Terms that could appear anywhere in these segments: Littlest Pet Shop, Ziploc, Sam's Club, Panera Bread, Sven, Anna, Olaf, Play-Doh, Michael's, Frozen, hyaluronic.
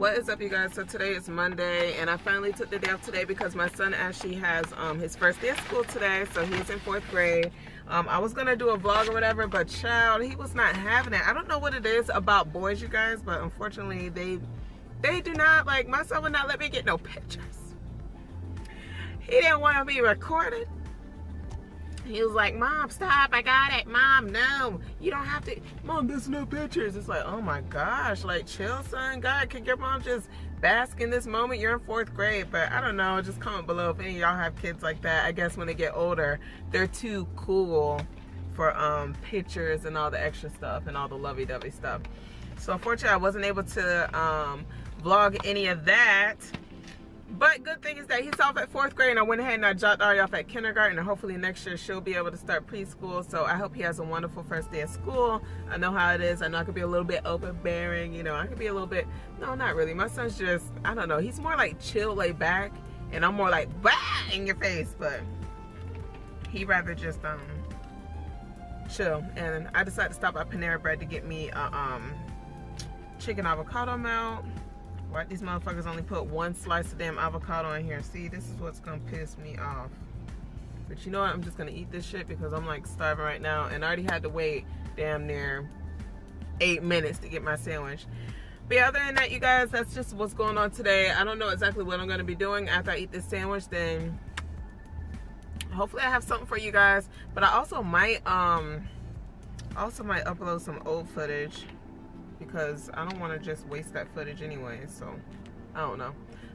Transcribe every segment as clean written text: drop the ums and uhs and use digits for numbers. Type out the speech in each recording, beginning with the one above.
What is up, you guys? So today is Monday and I finally took the day off today because my son actually has his first day of school today, so he's in fourth grade. I was gonna do a vlog or whatever, but child, he was not having it. I don't know what it is about boys, you guys, but unfortunately they do not, like, my son would not let me get no pictures. He didn't want to be recorded. He was like, Mom, stop, I got it. Mom, no, you don't have to. Mom, there's no pictures. It's like, oh my gosh, like, chill, son. God, can your mom just bask in this moment? You're in fourth grade. But I don't know, just comment below if any of y'all have kids like that. I guess when they get older, they're too cool for pictures and all the extra stuff and all the lovey-dovey stuff. So unfortunately, I wasn't able to vlog any of that. But good thing is that he's off at fourth grade, and I went ahead and I dropped Ari off at kindergarten, and hopefully next year she'll be able to start preschool. So I hope he has a wonderful first day of school. I know how it is. I know I could be a little bit overbearing, you know, I could be a little bit, no, not really. My son's just, I don't know, he's more like chill, laid back, and I'm more like, bah, in your face. But he rather just chill. And I decided to stop at Panera Bread to get me chicken avocado melt. Why these motherfuckers only put one slice of damn avocado in here? See, this is what's gonna piss me off. But you know what? I'm just gonna eat this shit because I'm like starving right now, and I already had to wait damn near 8 minutes to get my sandwich. But yeah, other than that, you guys, that's just what's going on today. I don't know exactly what I'm gonna be doing after I eat this sandwich. Then hopefully I have something for you guys. But I also might upload some old footage, because I don't want to just waste that footage anyway, so I don't know.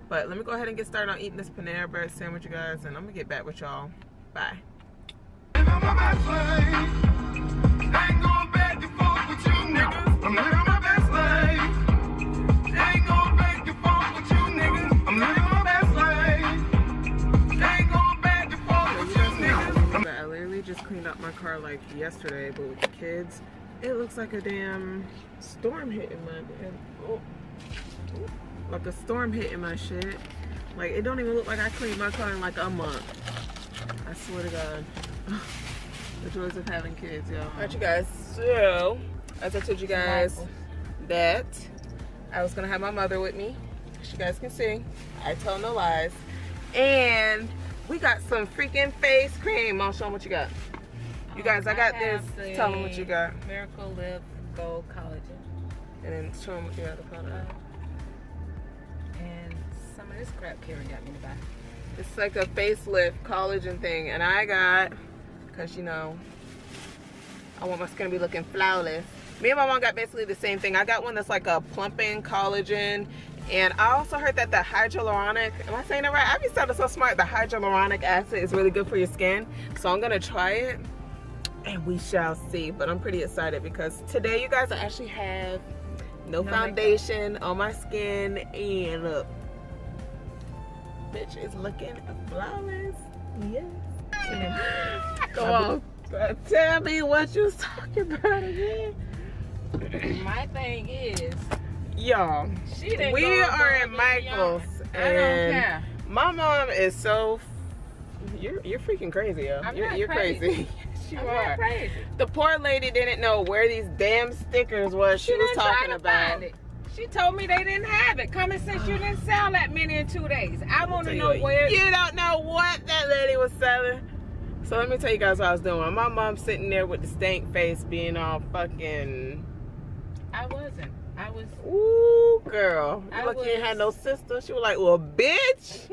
But let me go ahead and get started on eating this Panera Bread sandwich, you guys, and I'm gonna get back with y'all. Bye. I literally just cleaned up my car like yesterday, but with the kids, it looks like a damn storm hitting my like a storm hitting my shit. Like, it don't even look like I cleaned my car in like a month. I swear to God. The joys of having kids, y'all. Alright, you guys, so as I told you guys that I was gonna have my mother with me, as you guys can see, I tell no lies. And we got some freaking face cream. Mom, show them what you got. You guys, I got this. Tell them what you got. Miracle Lip Gold Collagen. And then show them what you got, the product. And some of this crap Karen got me to buy. It's like a facelift collagen thing. And I got, because, you know, I want my skin to be looking flawless. Me and my mom got basically the same thing. I got one that's like a plumping collagen. And I also heard that the hyaluronic, am I saying that right? I be sounding so smart. The hyaluronic acid is really good for your skin. So I'm going to try it. And we shall see. But I'm pretty excited because today, you guys, I actually have no foundation makeup on my skin, and look, bitch is looking flawless. Yes. Go on. Tell me what you was talking about again. My thing is, y'all, we are in Michael's, and my mom is so. You're freaking crazy, yo. You're crazy. You are. The poor lady didn't know where these damn stickers was she was talking about. She told me they didn't have it. Common sense, you didn't sell that many in 2 days. I want to know where. You don't know what that lady was selling. So let me tell you guys what I was doing. My mom's sitting there with the stank face being all fucking. I wasn't. I was. Ooh, girl. You lucky you didn't have no sister. She was like, well, bitch.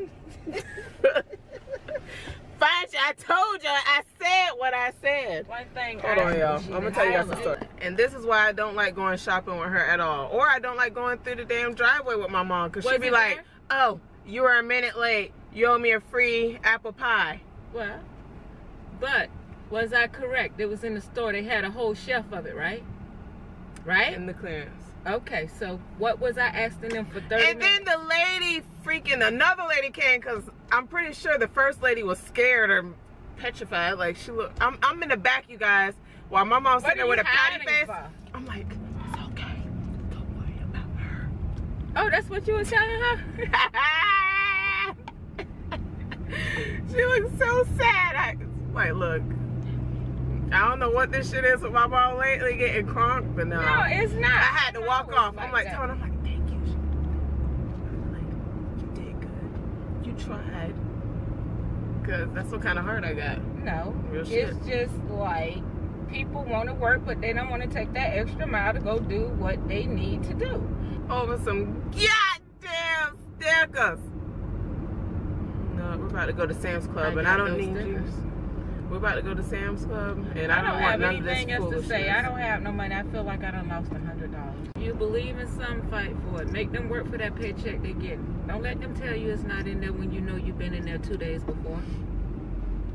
I told you, I said what I said. One thing. Hold on, y'all. I'm gonna tell you guys a story. And this is why I don't like going shopping with her at all, or I don't like going through the damn driveway with my mom, because she'd be like, "Oh, you were a minute late. You owe me a free apple pie." Well, but was I correct? It was in the store. They had a whole shelf of it, right? Right. In the clearance. Okay, so what was I asking them for 30 and minutes? And then the lady, freaking another lady came, because I'm pretty sure the first lady was scared or petrified. Like, she looked, I'm in the back, you guys, while my mom's sitting there with a pouty face. I'm like, it's okay. Don't worry about her. Oh, that's what you were telling her? She looked so sad. I'm like, look. I don't know what this shit is with my mom lately, getting crunk, but no. No, it's not. I had to walk off. I'm like, thank you. you tried. Because that's what kind of heart I got. No. Real shit. It's just like people want to work, but they don't want to take that extra mile to go do what they need to do. Over some goddamn stickers. No, we're about to go to Sam's Club, and I don't need stickers. We're about to go to Sam's Club, and I don't want none of this foolishness. I don't have anything else to say. I don't have no money. I feel like I done lost $100. You believe in something, fight for it. Make them work for that paycheck they're getting. Don't let them tell you it's not in there when you know you've been in there 2 days before.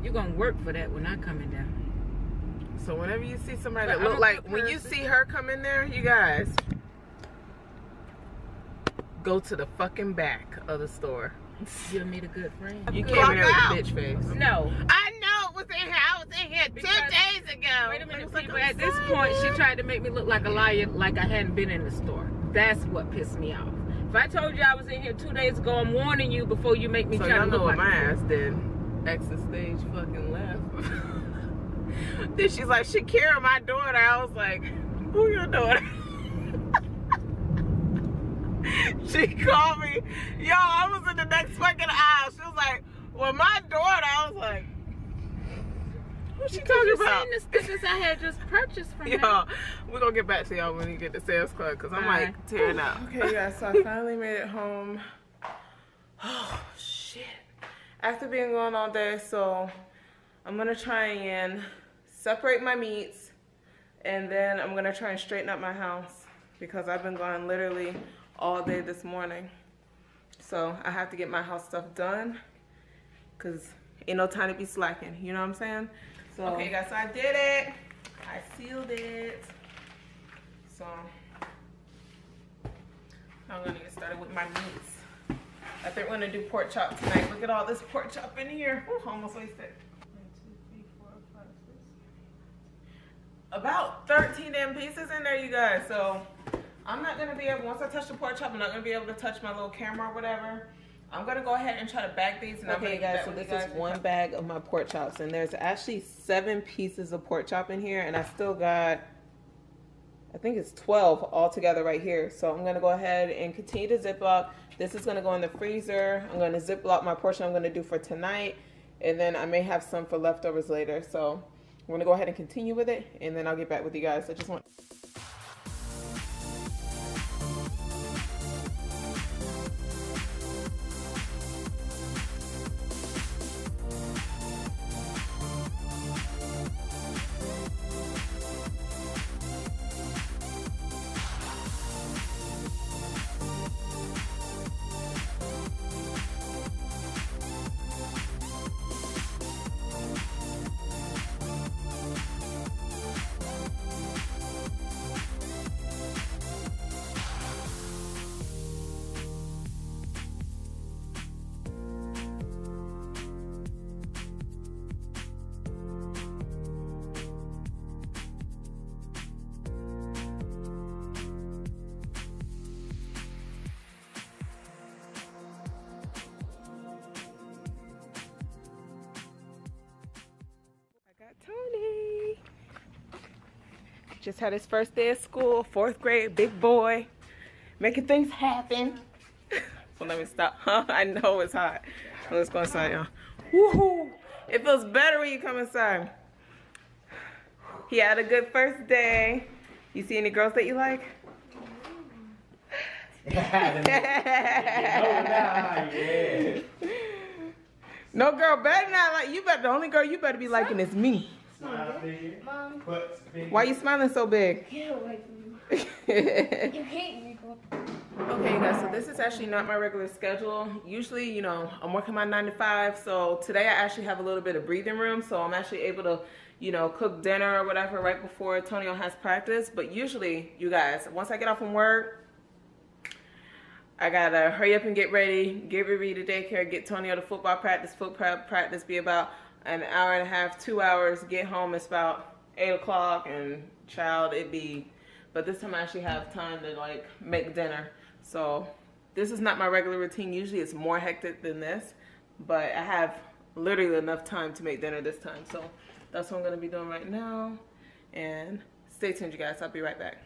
You're going to work for that when I come in there. So whenever you see somebody that look like, when you see her come in there, you guys, go to the fucking back of the store. You'll meet a good friend. You came in there with a bitch face. No. I know it was in here. I was in here 2 days ago. Wait a minute, people. At this point, she tried to make me look like a liar, like I hadn't been in the store. That's what pissed me off. If I told you I was in here 2 days ago, I'm warning you before you make me try to look like a liar. So y'all know what my ass did. Exit stage fucking left. Then she's like, Shakira, my daughter. I was like, who your daughter? She called me. Yo, I was in the next fucking aisle. She was like, well, my daughter. I was like, who's she talking about? You seen the stickers I had just purchased from y'all. We're going to get back to y'all when you get to Sam's Club because I'm like tearing up. Okay, guys, so I finally made it home. Oh, shit. After being gone all day, so I'm gonna try and separate my meats, and then I'm gonna try and straighten up my house because I've been gone literally all day this morning. So I have to get my house stuff done because ain't no time to be slacking, you know what I'm saying? So, okay guys, so I did it. I sealed it. So I'm gonna get started with my meats. I think we're gonna do pork chop tonight. Look at all this pork chop in here. Ooh, almost wasted. About 13 damn pieces in there, you guys. So I'm not gonna be able, once I touch the pork chop, I'm not gonna be able to touch my little camera or whatever. I'm gonna go ahead and try to bag these. And okay, guys, so this is one bag of my pork chops, and there's actually 7 pieces of pork chop in here, and I still got, I think it's 12 altogether right here. So I'm gonna go ahead and continue to Ziploc. This is gonna go in the freezer. I'm gonna Ziploc my portion I'm gonna do for tonight, and then I may have some for leftovers later. So I'm gonna go ahead and continue with it, and then I'll get back with you guys. I just want. Just had his first day of school, 4th grade, big boy, making things happen. So let me stop. I know it's hot. Let's go inside, y'all. Woohoo! It feels better when you come inside. He had a good first day. You see any girls that you like? No girl better not like you. Better the only girl you better be liking is me. Mom. Why are you smiling so big? You hate me. Okay, guys, so this is actually not my regular schedule. Usually, you know, I'm working my 9 to 5, so today I actually have a little bit of breathing room, so I'm actually able to, you know, cook dinner or whatever right before Tonio has practice. But usually, you guys, once I get off from work, I gotta hurry up and get ready, get Ruby to daycare, get Tonio to football practice, foot prep practice, be about an hour and a half, 2 hours, get home, it's about 8 o'clock, and child, it be, but this time I actually have time to like make dinner. So this is not my regular routine. Usually it's more hectic than this, but I have literally enough time to make dinner this time. So that's what I'm gonna be doing right now. And stay tuned, you guys, I'll be right back.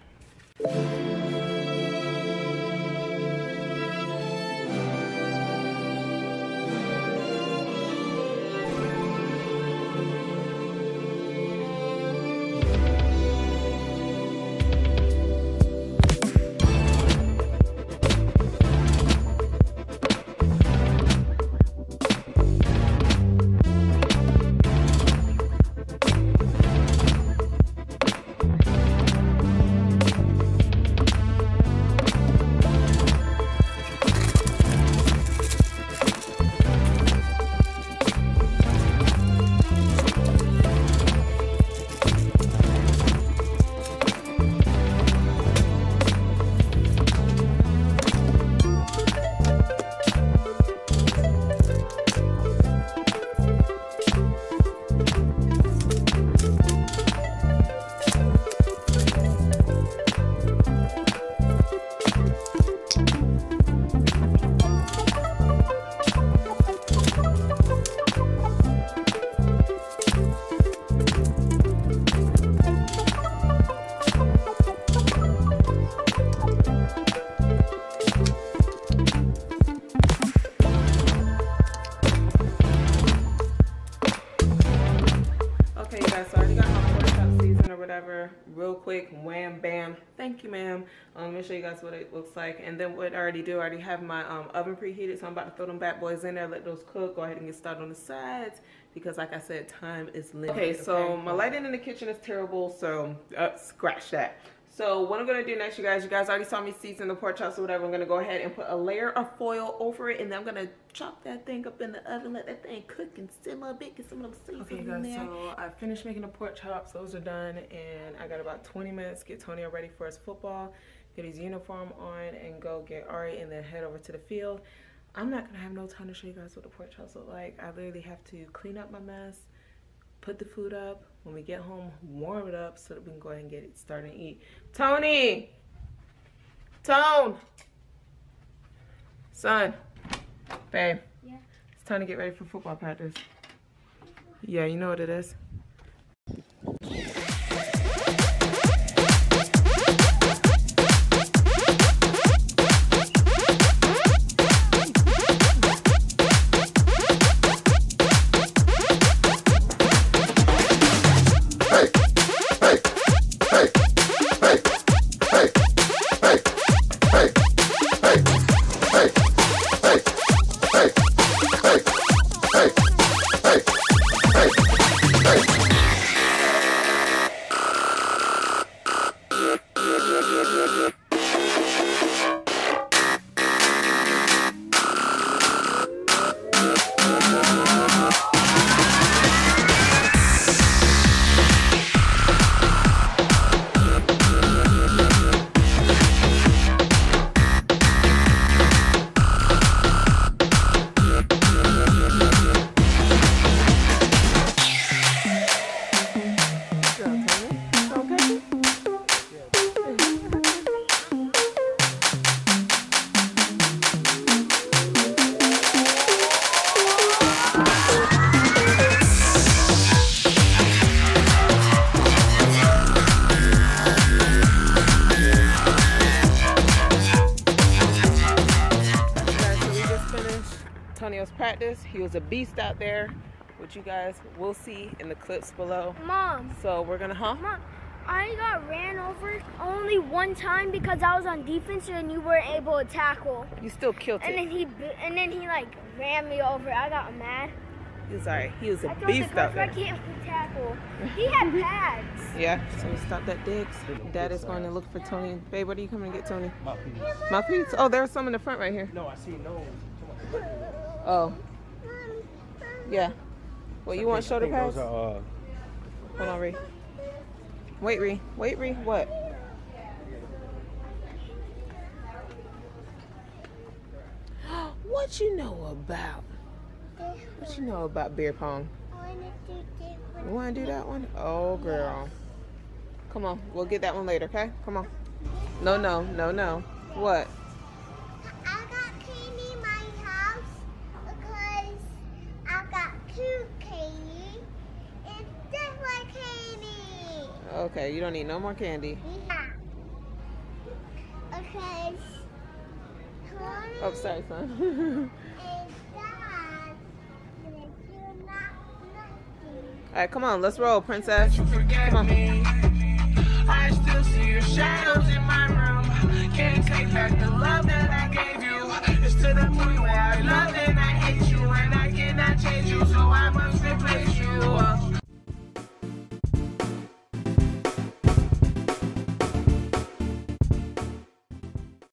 quick, wham bam, thank you ma'am. Let me show you guys what it looks like. And then what I already do, I already have my oven preheated, so I'm about to throw them bad boys in there, let those cook. Go ahead and get started on the sides because like I said, time is limited. Okay, so my lighting in the kitchen is terrible, so scratch that. So what I'm gonna do next, you guys already saw me season the pork chops or whatever. I'm gonna go ahead and put a layer of foil over it, and then I'm gonna chop that thing up in the oven, let that thing cook and simmer a bit, get some of them seasoning in there. So I finished making the pork chops, those are done, and I got about 20 minutes, get Tony ready for his football, get his uniform on, and go get Ari, and then head over to the field. I'm not gonna have no time to show you guys what the pork chops look like. I literally have to clean up my mess, put the food up, when we get home, warm it up so that we can go ahead and get it started and eat. Tony! Tone! Son. Babe. Yeah. It's time to get ready for football practice. Yeah, you know what it is. Practice. He was a beast out there, which you guys will see in the clips below. Mom. So we're gonna Mom, I got ran over only one time because I was on defense and you weren't able to tackle. You still killed him. And then he like ran me over. I got mad. He's alright. He was a beast out there. I can't tackle. He had pads. Yeah. So we stopped at Dick's. Dad is going to look for Tony. Babe, what are you coming to get Tony? My pizza. Oh, there's some in the front right here. No, I see no. Oh, yeah. Well, you want shoulder pads? Hold on, Ree. Wait, Ree. Wait, Ree. What? What you know about? What you know about beer pong? You want to do that one? Oh, girl. Come on. We'll get that one later, okay? Come on. No, no, no, no. What? Okay, you don't need no more candy. Yeah. Okay. Oh, sorry, son. Alright, come on, let's roll, princess. You forget me. I still see your shadows in my room. Can't take back the love.